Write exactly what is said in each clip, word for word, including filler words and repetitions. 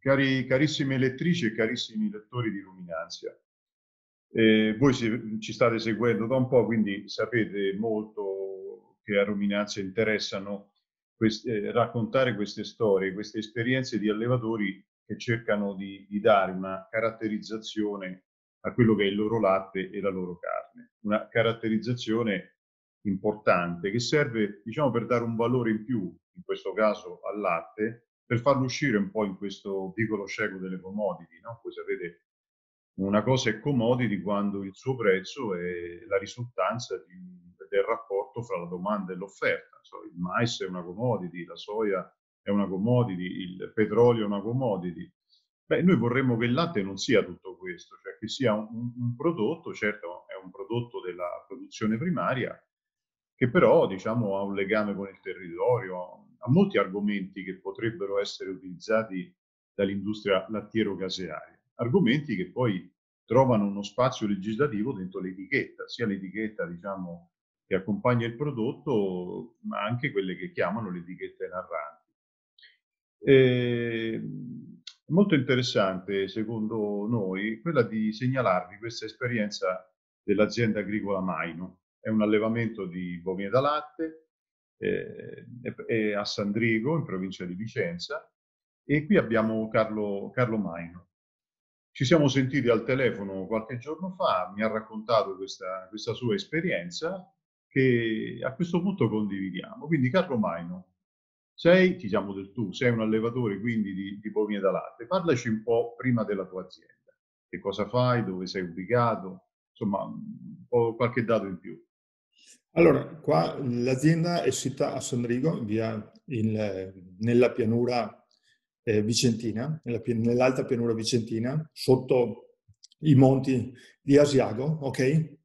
Cari, carissime lettrici e carissimi lettori di Ruminantia, eh, voi si, ci state seguendo da un po', quindi sapete molto che a Ruminantia interessano queste, raccontare queste storie, queste esperienze di allevatori che cercano di, di dare una caratterizzazione a quello che è il loro latte e la loro carne. Una caratterizzazione importante che serve, diciamo, per dare un valore in più, in questo caso al latte, per farlo uscire un po' in questo piccolo scego delle commodity, no? Voi sapete, una cosa è commodity quando il suo prezzo è la risultanza di, del rapporto fra la domanda e l'offerta. Il mais è una commodity, la soia è una commodity, il petrolio è una commodity. Beh, noi vorremmo che il latte non sia tutto questo, cioè che sia un, un prodotto, certo è un prodotto della produzione primaria, che però, diciamo, ha un legame con il territorio, a molti argomenti che potrebbero essere utilizzati dall'industria lattiero-casearia, argomenti che poi trovano uno spazio legislativo dentro l'etichetta, sia l'etichetta, diciamo, che accompagna il prodotto, ma anche quelle che chiamano le etichette narranti. È molto interessante, secondo noi, quella di segnalarvi questa esperienza dell'azienda agricola Maino. È un allevamento di bovine da latte, Eh, eh, a Sandrigo, in provincia di Vicenza, e qui abbiamo Carlo, Carlo Maino. Ci siamo sentiti al telefono qualche giorno fa, mi ha raccontato questa, questa sua esperienza che a questo punto condividiamo. Quindi Carlo Maino, sei, ci siamo del tu, sei un allevatore quindi di, di bovine da latte, parlaci un po' prima della tua azienda, che cosa fai, dove sei ubicato, insomma un po' qualche dato in più. Allora, qua l'azienda è sita a Sandrigo, via il, nella pianura eh, vicentina, nell'alta pianura vicentina, sotto i monti di Asiago, ok?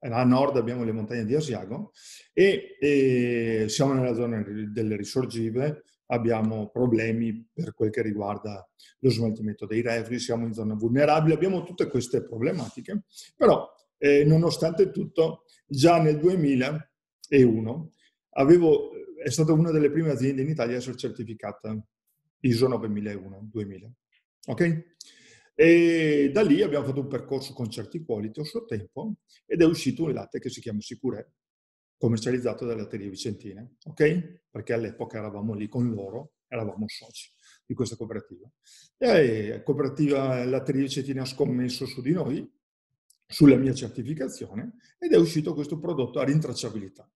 A nord abbiamo le montagne di Asiago e, e siamo nella zona delle risorgive, abbiamo problemi per quel che riguarda lo smaltimento dei reflui, siamo in zona vulnerabile, abbiamo tutte queste problematiche, però eh, nonostante tutto, già nel duemilauno avevo, è stata una delle prime aziende in Italia a essere certificata I S O nove mila uno duemila. Ok? E da lì abbiamo fatto un percorso con certi quality a suo tempo ed è uscito un latte che si chiama Sicure, commercializzato dalla Latteria Vicentina. Ok? Perché all'epoca eravamo lì con loro, eravamo soci di questa cooperativa. E la cooperativa Latteria Vicentina ha scommesso su di noi, sulla mia certificazione, ed è uscito questo prodotto a rintracciabilità.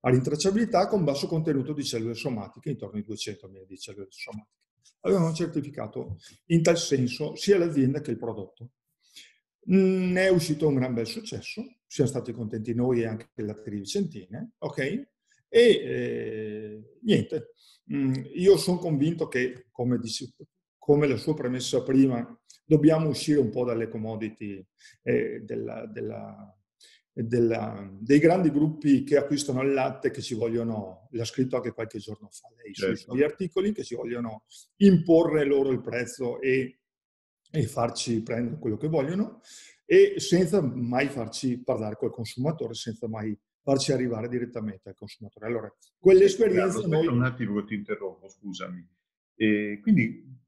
A rintracciabilità con basso contenuto di cellule somatiche, intorno ai duecentomila di cellule somatiche. Avevamo certificato in tal senso sia l'azienda che il prodotto. Ne è uscito un gran bel successo, siamo stati contenti noi e anche la Latteria Vicentina, ok? E eh, niente, io sono convinto che, come dice, come la sua premessa prima, dobbiamo uscire un po' dalle commodity eh, della, della, della, dei grandi gruppi che acquistano il latte, che ci vogliono, l'ha scritto anche qualche giorno fa lei, certo, sui suoi articoli, che ci vogliono imporre loro il prezzo e, e farci prendere quello che vogliono, e senza mai farci parlare col consumatore, senza mai farci arrivare direttamente al consumatore. Allora, quell'esperienza... Aspetta noi... un attimo che ti interrompo, scusami. Eh, quindi...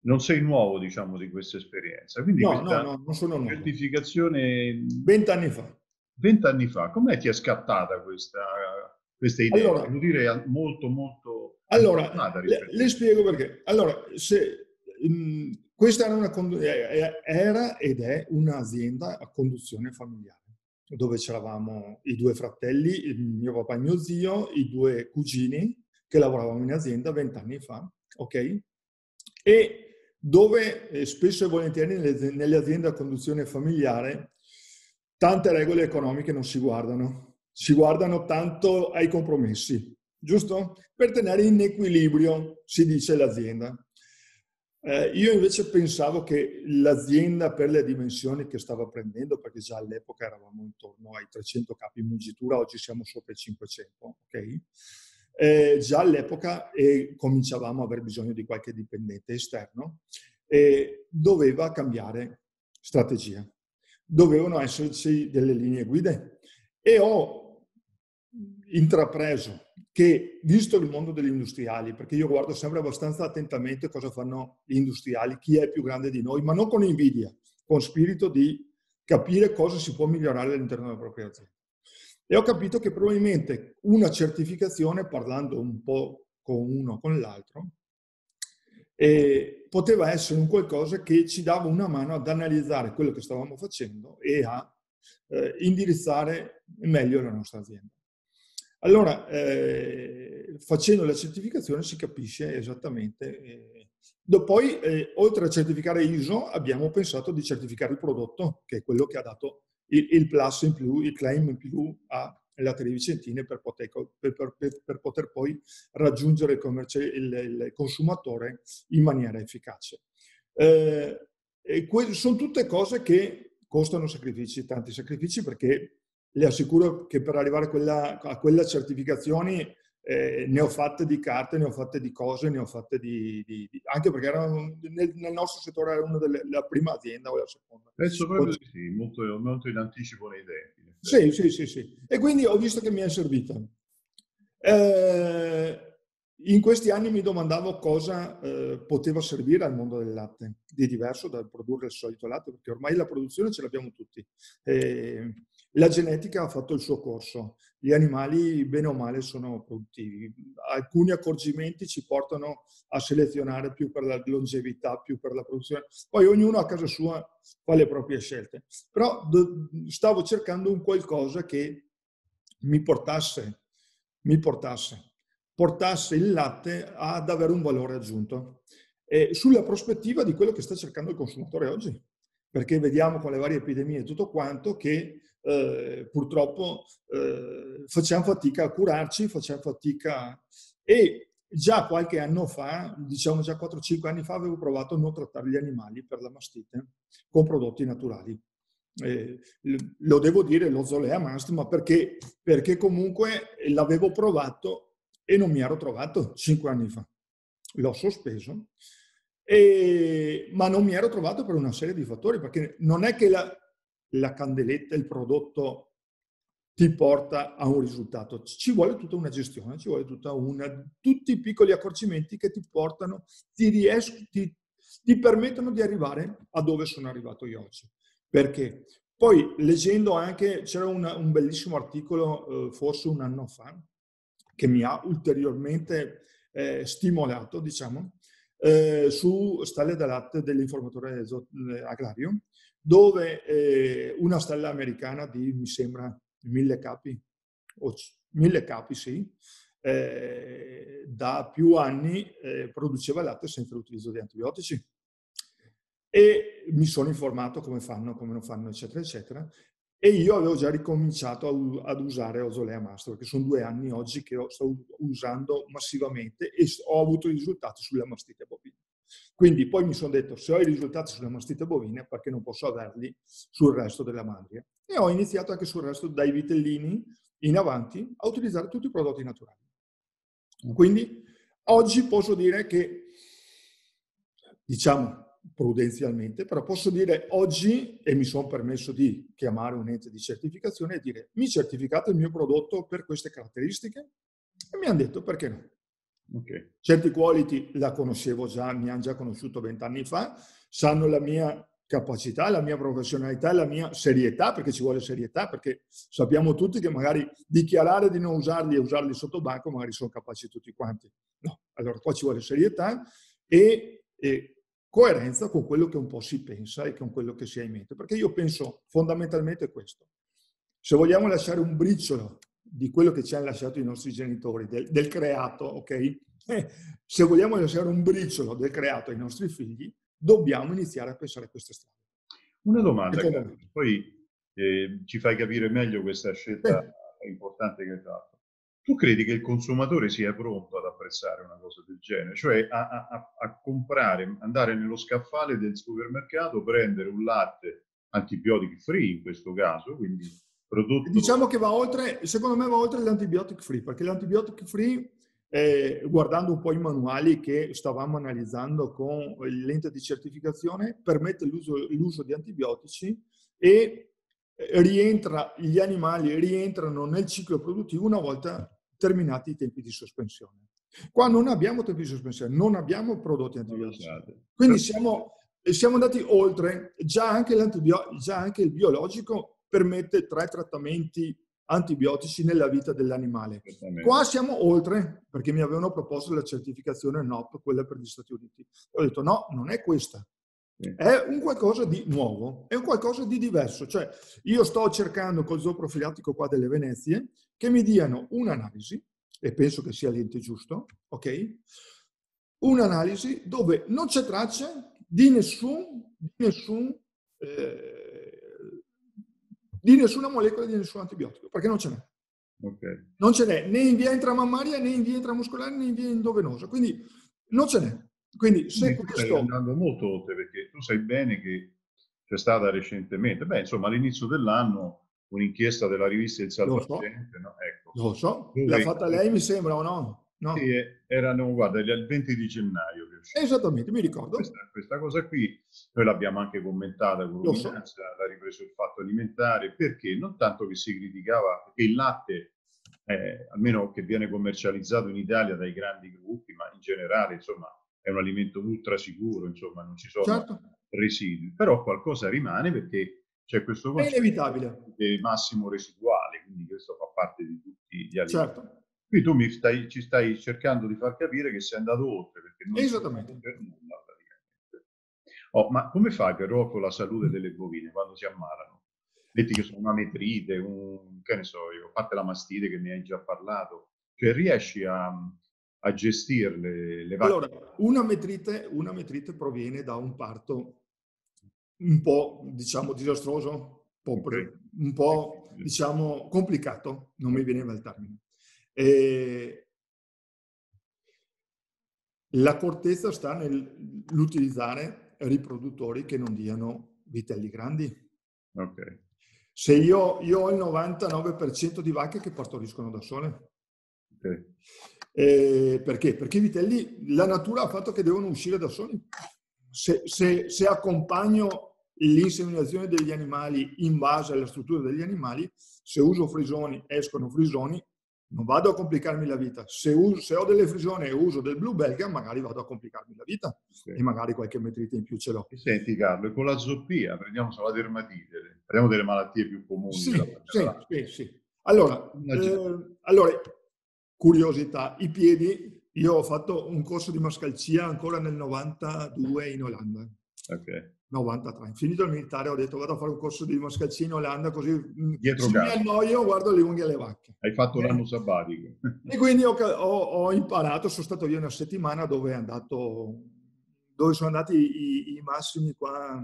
Non sei nuovo, diciamo, di questa esperienza. Quindi no, questa no, no, non sono nuovo. Certificazione... vent'anni fa. Vent'anni fa. Com'è ti è scattata questa, questa idea? Allora, devo dire, molto, molto... Allora, le, le spiego perché. Allora, se, mh, questa era, una, era ed è un'azienda a conduzione familiare, dove c'eravamo i due fratelli, il mio papà e mio zio, i due cugini, che lavoravamo in azienda vent'anni fa, ok? E dove spesso e volentieri nelle aziende a conduzione familiare tante regole economiche non si guardano, si guardano tanto ai compromessi, giusto? Per tenere in equilibrio, si dice, l'azienda. Eh, io invece pensavo che l'azienda, per le dimensioni che stava prendendo, perché già all'epoca eravamo intorno ai trecento capi in mungitura, oggi siamo sopra i cinquecento, ok? Eh, già all'epoca eh, cominciavamo a aver bisogno di qualche dipendente esterno e doveva cambiare strategia. Dovevano esserci delle linee guida e ho intrapreso che, visto il mondo degli industriali, perché io guardo sempre abbastanza attentamente cosa fanno gli industriali, chi è più grande di noi, ma non con invidia, con spirito di capire cosa si può migliorare all'interno della propria azienda. E ho capito che probabilmente una certificazione, parlando un po' con uno o con l'altro, eh, poteva essere un qualcosa che ci dava una mano ad analizzare quello che stavamo facendo e a eh, indirizzare meglio la nostra azienda. Allora, eh, facendo la certificazione si capisce esattamente. Eh, poi, eh, oltre a certificare I S O, abbiamo pensato di certificare il prodotto, che è quello che ha dato il, il plus in più, il claim in più a Latteria Vicentina per poter, per, per, per poter poi raggiungere il, commercio, il, il consumatore in maniera efficace. Eh, e que- sono tutte cose che costano sacrifici, tanti sacrifici, perché le assicuro che per arrivare a quella, a quella certificazione eh, ne ho fatte di carte, ne ho fatte di cose, ne ho fatte di... di, di anche perché era un, nel, nel nostro settore era una delle, la prima azienda o la seconda. Adesso proprio Pot- sì, molto, molto in anticipo nei tempi. Sì, sì, sì, sì. E quindi ho visto che mi è servita. Eh, in questi anni mi domandavo cosa eh, poteva servire al mondo del latte, di diverso dal produrre il solito latte, perché ormai la produzione ce l'abbiamo tutti. Eh, la genetica ha fatto il suo corso, gli animali bene o male sono produttivi. Alcuni accorgimenti ci portano a selezionare più per la longevità, più per la produzione. Poi ognuno a casa sua fa le proprie scelte. Però stavo cercando un qualcosa che mi portasse, mi portasse, portasse il latte ad avere un valore aggiunto. E sulla prospettiva di quello che sta cercando il consumatore oggi. Perché vediamo con le varie epidemie e tutto quanto che eh, purtroppo eh, facciamo fatica a curarci, facciamo fatica... E già qualche anno fa, diciamo già quattro cinque anni fa, avevo provato a non trattare gli animali per la mastite con prodotti naturali. Eh, lo devo dire, lo Zolea Mast, ma perché? Perché comunque l'avevo provato e non mi ero trovato cinque anni fa. L'ho sospeso. E, ma non mi ero trovato per una serie di fattori, perché non è che la, la candeletta, il prodotto ti porta a un risultato, ci vuole tutta una gestione, ci vuole tutta una, tutti i piccoli accorgimenti che ti portano, ti, ries- ti, ti permettono di arrivare a dove sono arrivato io oggi. Perché poi leggendo anche, c'era una, un bellissimo articolo eh, forse un anno fa che mi ha ulteriormente eh, stimolato, diciamo, Eh, su Stalle da Latte dell'informatore agrario, dove eh, una stalla americana di, mi sembra, mille capi, o mille capi sì, eh, da più anni eh, produceva latte senza l'utilizzo di antibiotici. E mi sono informato come fanno, come non fanno, eccetera, eccetera. E io avevo già ricominciato ad usare Ozolea Mast, perché sono due anni oggi che sto usando massivamente e ho avuto risultati sulla mastite bovina. Quindi poi mi sono detto, se ho i risultati sulla mastite bovina, perché non posso averli sul resto della mandria? E ho iniziato anche sul resto, dai vitellini in avanti, a utilizzare tutti i prodotti naturali. Quindi oggi posso dire che, diciamo, prudenzialmente, però posso dire oggi, e mi sono permesso di chiamare un ente di certificazione e dire: mi certificate il mio prodotto per queste caratteristiche? E mi hanno detto perché no. Okay. Certi quality la conoscevo già, mi hanno già conosciuto vent'anni fa, sanno la mia capacità, la mia professionalità, la mia serietà, perché ci vuole serietà, perché sappiamo tutti che magari dichiarare di non usarli e usarli sotto banco magari sono capaci tutti quanti. No, allora qua ci vuole serietà e... e coerenza con quello che un po' si pensa e con quello che si ha in mente, perché io penso fondamentalmente questo: se vogliamo lasciare un briciolo di quello che ci hanno lasciato i nostri genitori, del, del creato, ok? Eh, se vogliamo lasciare un briciolo del creato ai nostri figli, dobbiamo iniziare a pensare a queste strade. Una domanda, che poi eh, ci fai capire meglio questa scelta eh. importante che hai fatto. Tu credi che il consumatore sia pronto ad apprezzare una cosa del genere? Cioè a, a, a comprare, andare nello scaffale del supermercato, prendere un latte antibiotic free in questo caso, quindi prodotto... Diciamo che va oltre, secondo me va oltre l'antibiotic free, perché l'antibiotic free, eh, guardando un po' i manuali che stavamo analizzando con l'ente di certificazione, permette l'uso, l'uso di antibiotici e rientra, gli animali rientrano nel ciclo produttivo una volta determinati tempi di sospensione. Qua non abbiamo tempi di sospensione, non abbiamo prodotti antibiotici. Quindi siamo, siamo andati oltre, già anche, già anche il biologico permette tre trattamenti antibiotici nella vita dell'animale. Qua siamo oltre, perché mi avevano proposto la certificazione N O P, quella per gli Stati Uniti. Ho detto no, non è questa. È un qualcosa di nuovo, è un qualcosa di diverso. Cioè, io sto cercando col zooprofilattico qua delle Venezie che mi diano un'analisi, e penso che sia l'ente giusto, ok? Un'analisi dove non c'è traccia di nessun, di nessun, eh, di nessuna molecola, di nessun antibiotico, perché non ce n'è. Okay. Non ce n'è né in via intramammaria, né in via intramuscolare, né in via endovenosa. Quindi non ce n'è. Quindi se tu questo... stai andando molto oltre, perché tu sai bene che c'è stata recentemente, beh, insomma, all'inizio dell'anno un'inchiesta della rivista Il Salvapaziente, no? Ecco. Lo so, l'ha fatta lei, mi sembra, o no? No. Sì, erano, guarda, il venti di gennaio. Che esattamente, mi ricordo. Questa, questa cosa qui, noi l'abbiamo anche commentata con Ruminantia, l'ha ripreso il fatto alimentare, perché non tanto che si criticava che il latte, eh, almeno che viene commercializzato in Italia dai grandi gruppi, ma in generale, insomma, è un alimento ultra sicuro, insomma, non ci sono certo residui, però qualcosa rimane, perché c'è questo concetto di massimo residuale, quindi questo fa parte di tutti gli alimenti. Certo. Qui tu mi stai, ci stai cercando di far capire che sei andato oltre, perché non esattamente per nulla praticamente. Oh, ma come fai però con la salute delle bovine quando si ammalano? Metti che sono una metrite, un, che ne so io, a parte la mastite che ne hai già parlato, cioè riesci a, a gestirle? Le varie... Allora, una metrite, una metrite proviene da un parto un po', diciamo, disastroso, un po', diciamo, complicato, non mi veniva il termine. E l'accortezza sta nell'utilizzare riproduttori che non diano vitelli grandi. Okay. Se io, io ho il novantanove per cento di vacche che partoriscono da sole. Okay. E perché? Perché i vitelli, la natura ha fatto che devono uscire da soli. Se, se, se accompagno l'inseminazione degli animali in base alla struttura degli animali, se uso frisoni, escono frisoni. Non vado a complicarmi la vita. Se, uso, se ho delle frisone e uso del blu belga, magari vado a complicarmi la vita, sì, e magari qualche metrite in più ce l'ho. Senti Carlo, e con la zoppia, prendiamo solo la dermatite, prendiamo delle malattie più comuni. Sì, sì, sì, sì. Allora, eh, allora, curiosità, i piedi, io ho fatto un corso di mascalcia ancora nel novantadue in Olanda. Ok. novantatré. Finito il militare ho detto vado a fare un corso di mascalcia in Olanda, così dietro se casa. Mi annoio guardo le unghie alle vacche. Hai fatto eh. l'anno sabbatico. E quindi ho, ho, ho imparato, sono stato io una settimana dove, è andato, dove sono andati i, i massimi qua,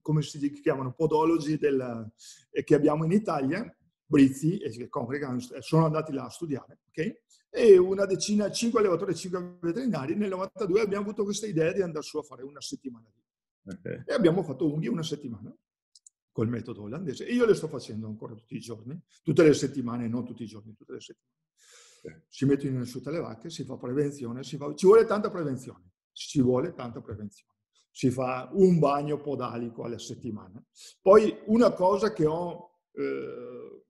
come si chiamano, podologi della, che abbiamo in Italia, Brizzi e Combrigan, sono andati là a studiare, ok? E una decina, cinque allevatori e cinque veterinari, nel novantadue abbiamo avuto questa idea di andare su a fare una settimana lì. Okay. E abbiamo fatto unghie una settimana col metodo olandese e io le sto facendo ancora tutti i giorni, tutte le settimane, non tutti i giorni, tutte le settimane. Okay. Si mettono in asciutta le vacche, si fa prevenzione, si fa... ci vuole tanta prevenzione, ci vuole tanta prevenzione. Si fa un bagno podalico alla settimana. Poi una cosa che ho, eh,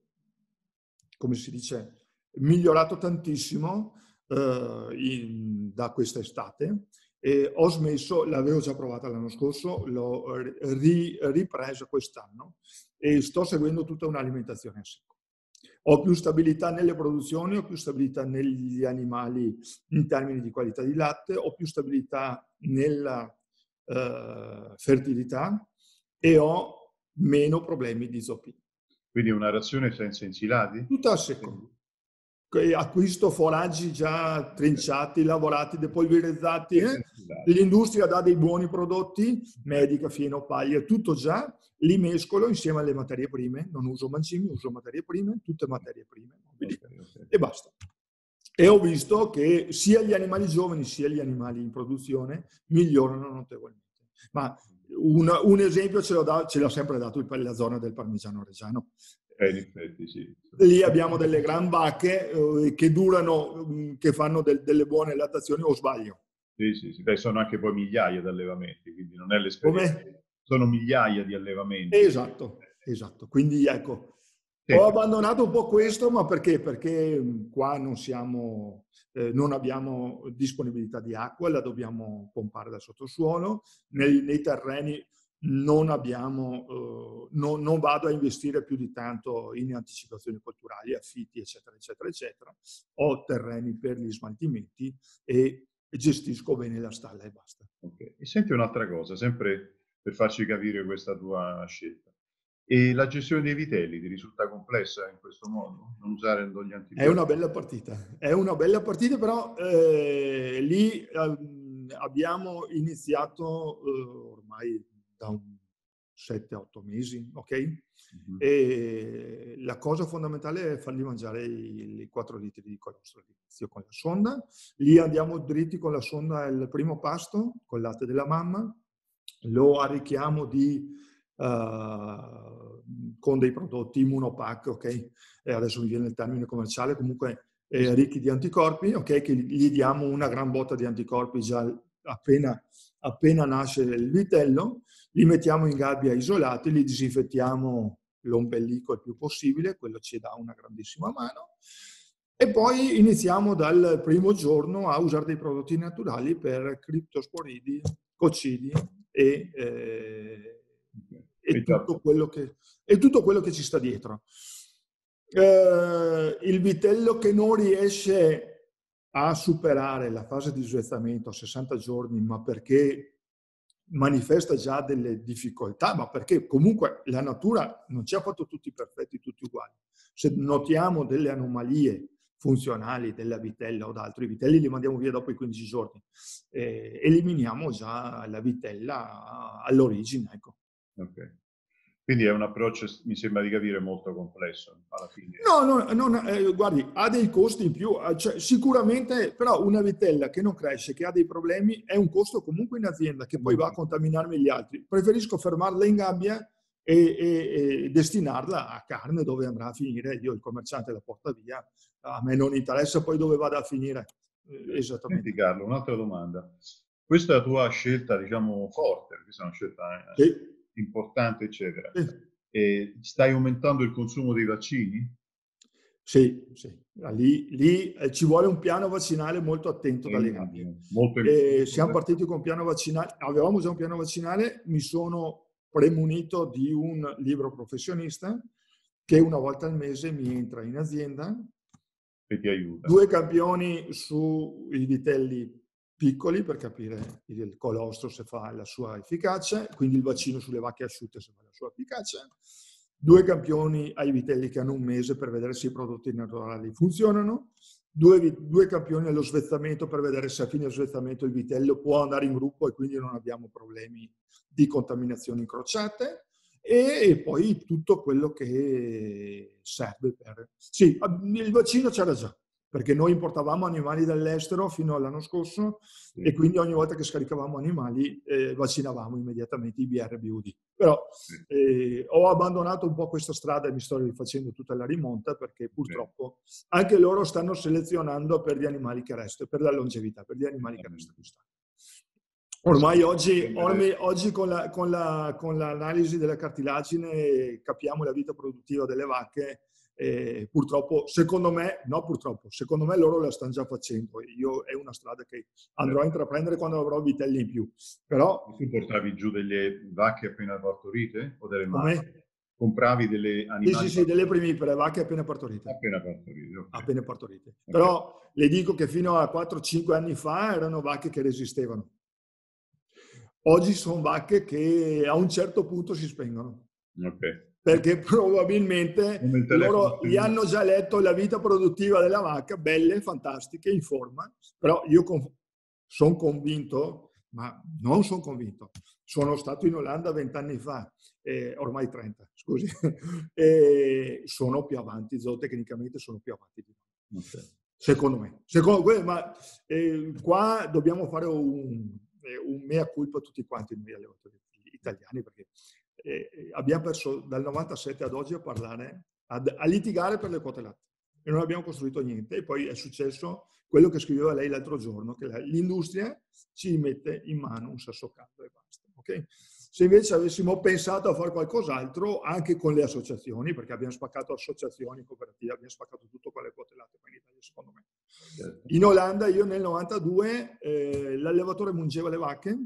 come si dice, migliorato tantissimo eh, in, da questa estate. E ho smesso, l'avevo già provata l'anno scorso, l'ho ri, ripresa quest'anno e sto seguendo tutta un'alimentazione a secco. Ho più stabilità nelle produzioni, ho più stabilità negli animali in termini di qualità di latte, ho più stabilità nella eh, fertilità e ho meno problemi di zoppia. Quindi una razione senza insilati? Tutta a secco. Acquisto foraggi già trinciati, lavorati, depolverizzati, eh? L'industria dà dei buoni prodotti, medica, fieno, paglia, tutto già, li mescolo insieme alle materie prime, non uso mangimi, uso materie prime, tutte materie prime, okay, okay. E basta. E ho visto che sia gli animali giovani sia gli animali in produzione migliorano notevolmente. Ma un, un esempio ce l'ha sempre dato il, la zona del Parmigiano Reggiano. Eh, in effetti, sì. Lì abbiamo delle gran vacche eh, che durano, mh, che fanno del, delle buone lattazioni, o sbaglio? Sì, sì, sì. Beh, sono anche poi migliaia di allevamenti, quindi non è l'esperienza. Sono migliaia di allevamenti. Esatto, esatto. Quindi ecco, Sì. Ho abbandonato un po' questo, ma perché? Perché qua non siamo, eh, non abbiamo disponibilità di acqua, la dobbiamo pompare dal sottosuolo, nei, nei terreni non abbiamo, eh, no, non vado a investire più di tanto in anticipazioni colturali, affitti, eccetera, eccetera, eccetera. Ho terreni per gli smaltimenti e gestisco bene la stalla e basta. Okay. E senti un'altra cosa, sempre per farci capire questa tua scelta. E la gestione dei vitelli ti risulta complessa in questo modo? Non usare gli antibiotici? È una bella partita, è una bella partita, però eh, lì eh, abbiamo iniziato eh, ormai da sette otto mesi, ok? Mm-hmm. E la cosa fondamentale è fargli mangiare i, i quattro litri di colostro all'inizio con la sonda. Lì andiamo dritti con la sonda al primo pasto, col latte della mamma, lo arricchiamo di... Uh, con dei prodotti immunopack, ok? Eh, adesso mi viene il termine commerciale, comunque eh, ricchi di anticorpi, ok? Che gli diamo una gran botta di anticorpi già appena, appena nasce il vitello, li mettiamo in gabbia isolati, li disinfettiamo l'ombelico il più possibile, quello ci dà una grandissima mano. E poi iniziamo dal primo giorno a usare dei prodotti naturali per criptosporidi, coccidi e... Eh, E tutto, quello che, e tutto quello che ci sta dietro. Eh, il vitello che non riesce a superare la fase di svezzamento a sessanta giorni, ma perché manifesta già delle difficoltà, ma perché comunque la natura non ci ha fatto tutti perfetti, tutti uguali. Se notiamo delle anomalie funzionali della vitella o da altri vitelli, li mandiamo via dopo i quindici giorni. Eh, eliminiamo già la vitella all'origine, ecco. Okay. Quindi è un approccio, mi sembra di capire, molto complesso alla fine. No, no, no eh, guardi, ha dei costi in più, cioè, sicuramente, però una vitella che non cresce, che ha dei problemi, è un costo comunque in azienda che poi va a contaminarmi gli altri. Preferisco fermarla in gabbia e, e, e destinarla a carne dove andrà a finire. Io il commerciante la porta via, a me non interessa poi dove vada a finire. Eh, esattamente. Senti Carlo, un'altra domanda. Questa è la tua scelta, diciamo, forte, perché questa è una scelta... Sì. Importante, eccetera. Sì. E stai aumentando il consumo dei vaccini? Sì, sì. Lì, lì eh, ci vuole un piano vaccinale molto attento eh, dalle gabbie. Eh, siamo partiti con un piano vaccinale, avevamo già un piano vaccinale, mi sono premunito di un libero professionista che una volta al mese mi entra in azienda e ti aiuta. Due campioni sui vitelli piccoli per capire il colostro se fa la sua efficacia, quindi il vaccino sulle vacche asciutte se fa la sua efficacia, due campioni ai vitelli che hanno un mese per vedere se i prodotti naturali funzionano, due, due campioni allo svezzamento per vedere se a fine svezzamento il vitello può andare in gruppo e quindi non abbiamo problemi di contaminazioni incrociate, e, e poi tutto quello che serve per... Sì, il vaccino c'era già, perché noi importavamo animali dall'estero fino all'anno scorso, sì. E quindi ogni volta che scaricavamo animali eh, vaccinavamo immediatamente i B R B U D. Però sì. eh, ho abbandonato un po' questa strada e mi sto rifacendo tutta la rimonta, perché purtroppo sì. anche loro stanno selezionando per gli animali che restano, per la longevità, per gli animali sì. che restano. Ormai oggi, ormai, oggi con, la, con, la, con l'analisi della cartilagine capiamo la vita produttiva delle vacche. Eh, purtroppo, secondo me, no purtroppo, secondo me loro la stanno già facendo. Io è una strada che andrò a intraprendere quando avrò vitelli in più. Però... Tu portavi giù delle vacche appena partorite o delle mamme? Compravi delle animali? Sì, sì, sì, delle primipere, vacche appena partorite. Appena partorite, okay. Appena partorite. Okay. Però le dico che fino a quattro cinque anni fa erano vacche che resistevano. Oggi sono vacche che a un certo punto si spengono. Ok. Perché probabilmente loro gli hanno già letto la vita produttiva della vacca, belle, fantastiche, in forma, però io con, sono convinto, ma non sono convinto, sono stato in Olanda vent'anni fa, eh, ormai trenta, scusi, e sono più avanti, zootecnicamente sono più avanti di noi, okay. Secondo me. Secondo, ma eh, qua dobbiamo fare un, un mea culpa a tutti quanti noi allevatori italiani, perché... Eh, abbiamo perso dal novantasette ad oggi a parlare, ad, a litigare per le quote latte e non abbiamo costruito niente, e poi è successo quello che scriveva lei l'altro giorno, che la, l'industria ci mette in mano un sasso caldo e basta, okay? Se invece avessimo pensato a fare qualcos'altro anche con le associazioni, perché abbiamo spaccato associazioni, cooperative, abbiamo spaccato tutto con le quote latte in Italia, secondo me. In Olanda io nel novantadue eh, l'allevatore mungeva le vacche,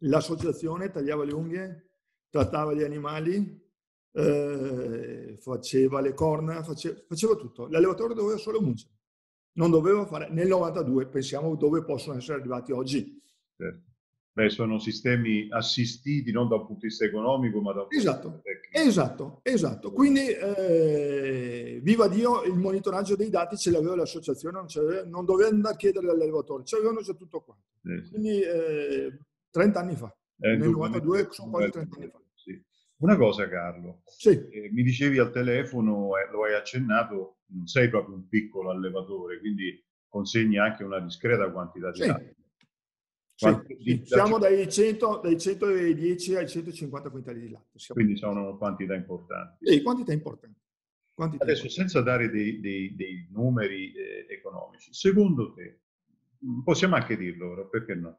l'associazione tagliava le unghie, trattava gli animali, eh, faceva le corna, faceva, faceva tutto. L'allevatore doveva solo mungere. Non doveva fare, nel novantadue, pensiamo dove possono essere arrivati oggi. Certo. Beh, sono sistemi assistiti non da un punto di vista economico, ma da un punto esatto, di vista tecnico. Esatto, esatto. Quindi, eh, viva Dio, il monitoraggio dei dati ce l'aveva l'associazione, non, non doveva andare a chiedere all'allevatore, ce l'avevano già tutto qua. Eh, sì. Quindi, eh, trenta anni fa, eh, nel novantadue sono quasi trenta anni fa. Sì. Una cosa, Carlo, sì. eh, mi dicevi al telefono, eh, lo hai accennato, non sei proprio un piccolo allevatore, quindi consegni anche una discreta quantità di latte. Sì, siamo dai cento, dai centodieci ai centocinquanta quintali di latte. Siamo Quindi sono quantità importanti. Sì, quantità importanti. Quantità Adesso, importanti. Senza dare dei, dei, dei numeri eh, economici, secondo te, possiamo anche dirlo ora, perché no?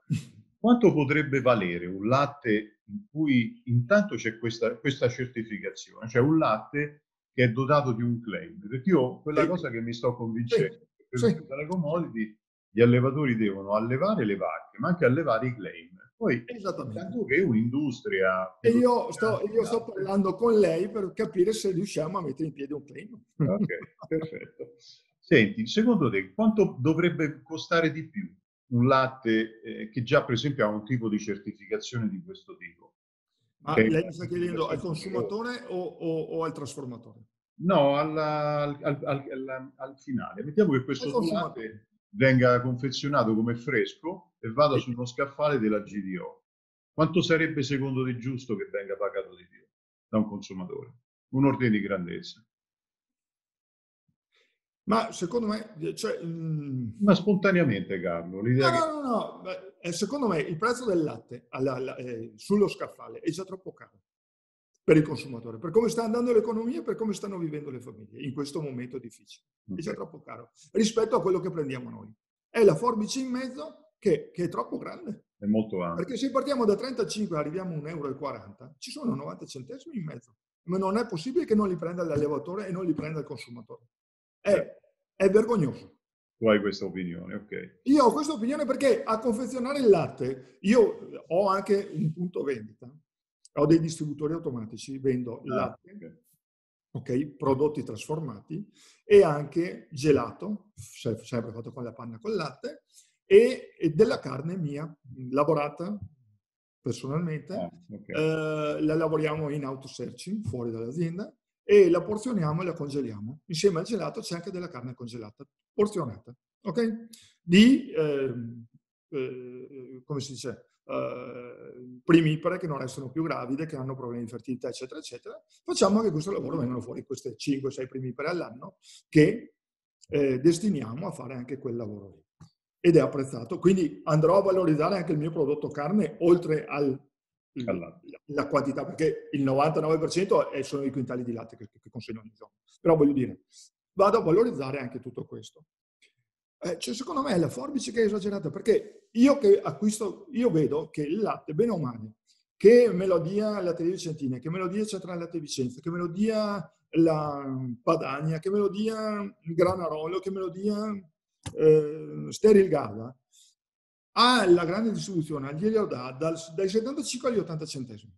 Quanto potrebbe valere un latte in cui intanto c'è questa, questa certificazione, cioè un latte che è dotato di un claim? Perché io, quella sì. cosa che mi sto convincendo, sì. per sì. dalle commodity, gli allevatori devono allevare le vacche, ma anche allevare i claim. Poi, tanto che è un'industria... E io sto, io sto parlando con lei per capire se riusciamo a mettere in piedi un claim. Ok, perfetto. Senti, secondo te, quanto dovrebbe costare di più un latte eh, che già, per esempio, ha un tipo di certificazione di questo tipo? Ma che lei sta chiedendo al consumatore o, o, o al trasformatore? No, alla, al, al, al, al finale. Mettiamo che questo latte... venga confezionato come fresco e vada sì. su uno scaffale della G D O. Quanto sarebbe secondo te giusto che venga pagato di più da un consumatore? Un ordine di grandezza. Ma secondo me... Cioè, mh... Ma spontaneamente, Carlo. L'idea no, che... no, no, no. Beh, secondo me il prezzo del latte alla, alla, eh, sullo scaffale è già troppo caro per il consumatore, per come sta andando l'economia e per come stanno vivendo le famiglie in questo momento difficile. Okay. È già troppo caro rispetto a quello che prendiamo noi. È la forbice in mezzo che, che è troppo grande. È molto ampia. Perché se partiamo da trentacinque e arriviamo a un euro e quaranta, ci sono novanta centesimi in mezzo. Ma non è possibile che non li prenda l'allevatore e non li prenda il consumatore. È, è vergognoso. Tu hai questa opinione, ok. Io ho questa opinione perché a confezionare il latte, io ho anche un punto vendita. Ho dei distributori automatici, vendo ah, latte, okay. ok, prodotti trasformati e anche gelato, sempre fatto con la panna col latte, e, e della carne mia, lavorata personalmente. Ah, okay. eh, la lavoriamo in autosercing, fuori dall'azienda, e la porzioniamo e la congeliamo. Insieme al gelato c'è anche della carne congelata, porzionata, ok? Di, eh, eh, come si dice... Uh, primipare che non restano più gravide, che hanno problemi di fertilità, eccetera, eccetera. Facciamo anche questo lavoro, vengono fuori queste cinque sei primipare all'anno che eh, destiniamo a fare anche quel lavoro lì. Ed è apprezzato. Quindi andrò a valorizzare anche il mio prodotto carne oltre al, la, la quantità, perché il novantanove per cento è, sono i quintali di latte che, che consegno ogni giorno. Però voglio dire, vado a valorizzare anche tutto questo. Eh, cioè, secondo me è la forbice che è esagerata, perché io che acquisto, io vedo che il latte, bene o male, che me lo dia Latteria Vicentina, che me lo dia Centrale Latte di Vicenza, che me lo dia la Padania, che me lo dia Granarolo, che me lo dia eh, Steril Gaza, alla grande distribuzione glielo dà dal, dai settantacinque agli ottanta centesimi.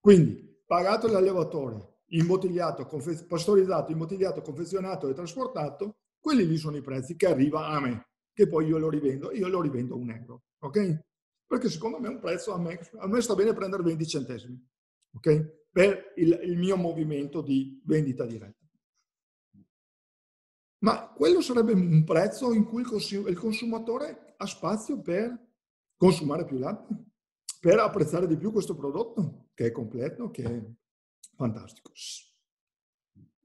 Quindi, pagato l'allevatore, imbottigliato, confe- pastorizzato, imbottigliato, confezionato e trasportato, quelli lì sono i prezzi che arriva a me, che poi io lo rivendo, io lo rivendo a un euro, ok? Perché secondo me un prezzo a me, a me sta bene prendere venti centesimi, ok? Per il, il mio movimento di vendita diretta. Ma quello sarebbe un prezzo in cui il consumatore ha spazio per consumare più latte, per apprezzare di più questo prodotto, che è completo, che è fantastico.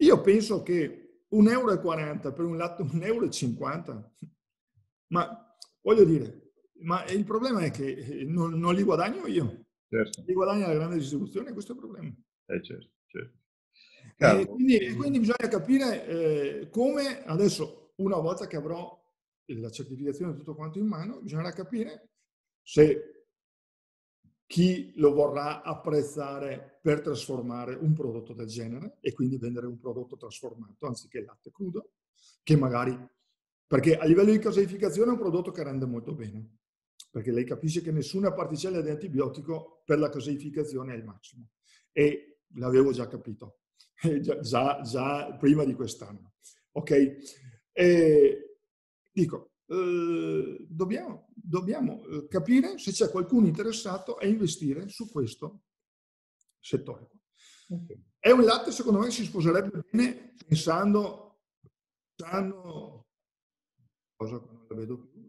Io penso che un euro e quaranta per un latte, un euro e cinquanta. Ma voglio dire, ma il problema è che non, non li guadagno io, certo. Li guadagna la grande distribuzione, questo è il problema. Eh, certo, certo. E quindi, quindi bisogna capire eh, come adesso, una volta che avrò la certificazione tutto quanto in mano, bisognerà capire se chi lo vorrà apprezzare per trasformare un prodotto del genere e quindi vendere un prodotto trasformato anziché latte crudo, che magari, perché a livello di caseificazione è un prodotto che rende molto bene, perché lei capisce che nessuna particella di antibiotico per la caseificazione è il massimo. E l'avevo già capito, già, già prima di quest'anno. Ok? E dico, eh, dobbiamo, dobbiamo capire se c'è qualcuno interessato a investire su questo settore. Okay. È un latte, secondo me, si sposerebbe bene pensando... pensando cosa che non la vedo più.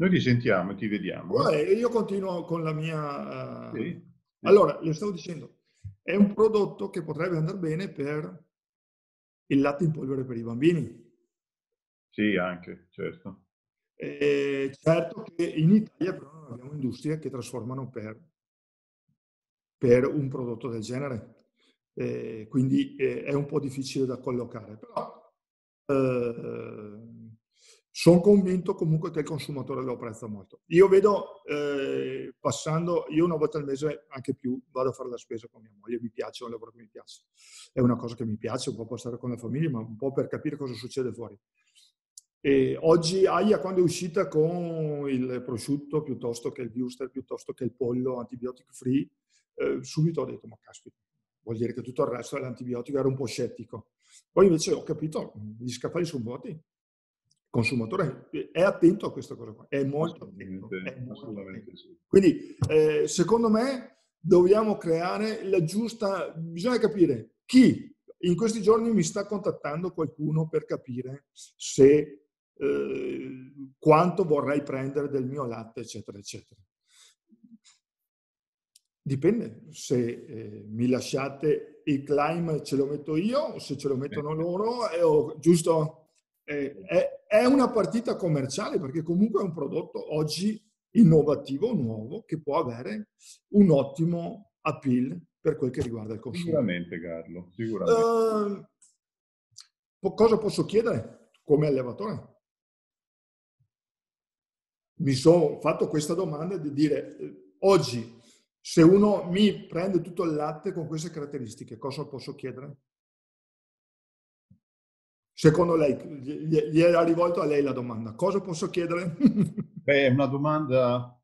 Noi ti sentiamo e ti vediamo. Eh, io continuo con la mia... Uh... Sì, sì. Allora, le stavo dicendo, è un prodotto che potrebbe andare bene per il latte in polvere per i bambini. Sì, anche, certo. Eh, certo che in Italia però non abbiamo industrie che trasformano per, per un prodotto del genere. Eh, quindi eh, è un po' difficile da collocare. Però... Eh, sono convinto comunque che il consumatore lo apprezza molto. Io vedo, eh, passando, io una volta al mese, anche più, vado a fare la spesa con mia moglie, mi piace, è un lavoro che mi piace. È una cosa che mi piace, un po' passare con la famiglia, ma un po' per capire cosa succede fuori. E oggi Aia, quando è uscita con il prosciutto, piuttosto che il wuster, piuttosto che il pollo antibiotico free, eh, subito ho detto, ma caspita, vuol dire che tutto il resto dell'antibiotico, era un po' scettico. Poi invece ho capito, gli scaffali sono vuoti. Il consumatore è attento a questa cosa qua, è molto attento. È molto attento. Quindi, eh, secondo me, dobbiamo creare la giusta... Bisogna capire chi. In questi giorni mi sta contattando qualcuno per capire se eh, quanto vorrei prendere del mio latte, eccetera, eccetera. Dipende se eh, mi lasciate il claim, ce lo metto io, o se ce lo mettono loro, eh, o, giusto... È una partita commerciale perché comunque è un prodotto oggi innovativo, nuovo, che può avere un ottimo appeal per quel che riguarda il consumo. Sicuramente, Carlo, sicuramente. Eh, cosa posso chiedere come allevatore? Mi sono fatto questa domanda di dire eh, oggi se uno mi prende tutto il latte con queste caratteristiche, cosa posso chiedere? Secondo lei, gli era rivolto a lei la domanda. Cosa posso chiedere? Beh, è una domanda,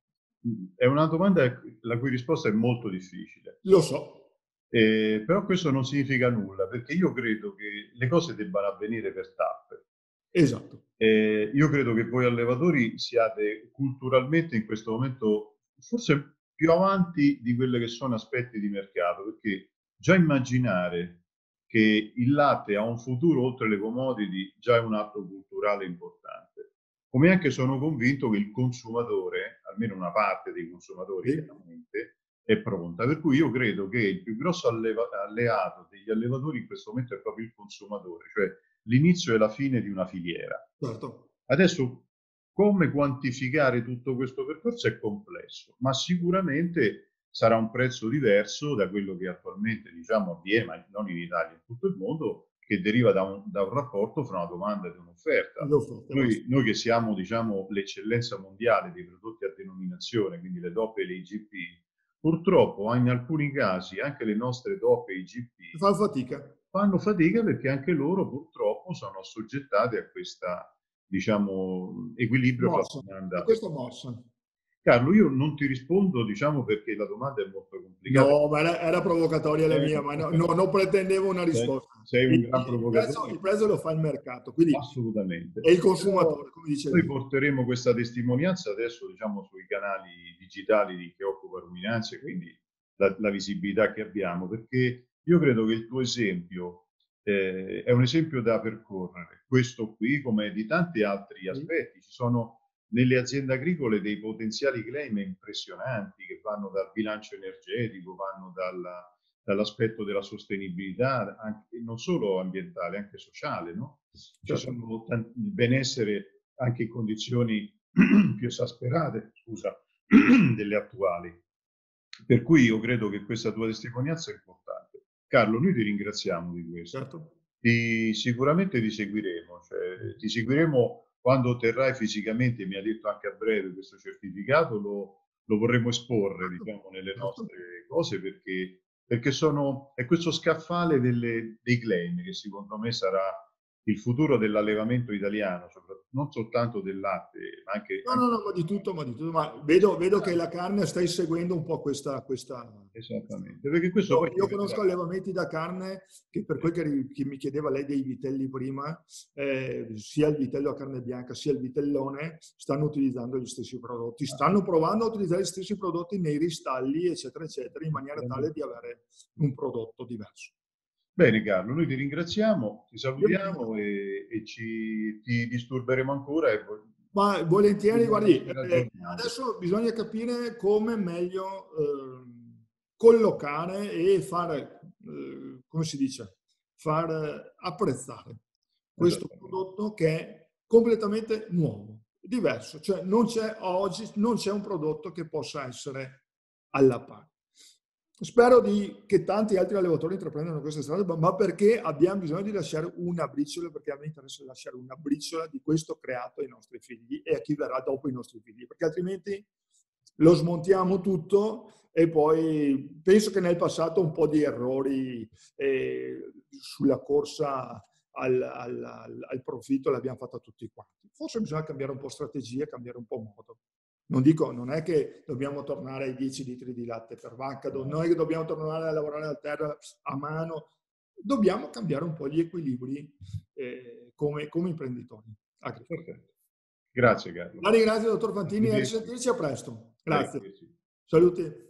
è una domanda la cui risposta è molto difficile. Lo so. Eh, però questo non significa nulla, perché io credo che le cose debbano avvenire per tappe. Esatto. Eh, io credo che voi allevatori siate culturalmente in questo momento forse più avanti di quelli che sono aspetti di mercato, perché già immaginare... che il latte ha un futuro oltre le commodity già è un atto culturale importante. Come anche sono convinto che il consumatore, almeno una parte dei consumatori, sì, chiaramente, è pronta. Per cui io credo che il più grosso alleato degli allevatori in questo momento è proprio il consumatore, cioè l'inizio e la fine di una filiera. Certo. Adesso come quantificare tutto questo percorso è complesso, ma sicuramente... sarà un prezzo diverso da quello che attualmente diciamo avviene, ma non in Italia, in tutto il mondo, che deriva da un, da un rapporto fra una domanda e un'offerta. Noi, noi che siamo diciamo, l'eccellenza mondiale dei prodotti a denominazione, quindi le D O P e le I G P, purtroppo in alcuni casi anche le nostre D O P e I G P fanno fatica. Fanno fatica perché anche loro purtroppo sono assoggettate a questa diciamo, equilibrio mossa, fra domanda. Questo mossa. Carlo, io non ti rispondo, diciamo, perché la domanda è molto complicata. No, ma era, era provocatoria la mia, ma no, no, non pretendevo una risposta. Sei, sei un gran provocatore. Il prezzo, il prezzo lo fa il mercato, quindi... Assolutamente. E il consumatore, come dicevi. Noi porteremo questa testimonianza adesso, diciamo, sui canali digitali di chi occupa Ruminantia, quindi la, la visibilità che abbiamo, perché io credo che il tuo esempio eh, è un esempio da percorrere. Questo qui, come di tanti altri aspetti, ci sono... nelle aziende agricole dei potenziali claim impressionanti che vanno dal bilancio energetico, vanno dalla, dall'aspetto della sostenibilità, anche, non solo ambientale, anche sociale, no? Ci sono tanti, benessere anche in condizioni più esasperate, scusa, delle attuali. Per cui io credo che questa tua testimonianza è importante. Carlo, noi ti ringraziamo di questo. Certo. Ti, sicuramente ti seguiremo, cioè, ti seguiremo quando otterrai fisicamente, mi ha detto anche a breve questo certificato, lo, lo vorremmo esporre, diciamo, nelle nostre cose, perché, perché sono, è questo scaffale delle, dei claim che secondo me sarà il futuro dell'allevamento italiano, non soltanto del latte, ma anche... No, no, no, ma di tutto, ma di tutto. Ma vedo, vedo che la carne stai seguendo un po' questa... questa Esattamente. Perché questo io, io conosco allevamenti da carne che, per quel che, che mi chiedeva lei dei vitelli prima, eh, sia il vitello a carne bianca, sia il vitellone, stanno utilizzando gli stessi prodotti. Stanno provando a utilizzare gli stessi prodotti nei ristalli, eccetera, eccetera, in maniera tale di avere un prodotto diverso. Bene Carlo, noi ti ringraziamo, ti salutiamo e, e ci, ti disturberemo ancora. E... Ma volentieri, guardi, eh, adesso bisogna capire come meglio eh, collocare e far, eh, come si dice, far apprezzare questo prodotto che è completamente nuovo, diverso. Cioè non c'è oggi, non c'è un prodotto che possa essere alla pari. Spero di, che tanti altri allevatori intraprendano questa strada, ma perché abbiamo bisogno di lasciare una briciola, perché a me interessa lasciare una briciola di questo creato ai nostri figli e a chi verrà dopo i nostri figli, perché altrimenti lo smontiamo tutto e poi penso che nel passato un po' di errori eh, sulla corsa al, al, al, al profitto l'abbiamo fatta tutti quanti. Forse bisogna cambiare un po' strategia, cambiare un po' modo. Non dico, non è che dobbiamo tornare ai dieci litri di latte per vacca, non è che dobbiamo tornare a lavorare a terra a mano, dobbiamo cambiare un po' gli equilibri eh, come, come imprenditori. Okay. Grazie Carlo. La ringrazio dottor Fantini, a risentirci, a presto. Grazie. Saluti.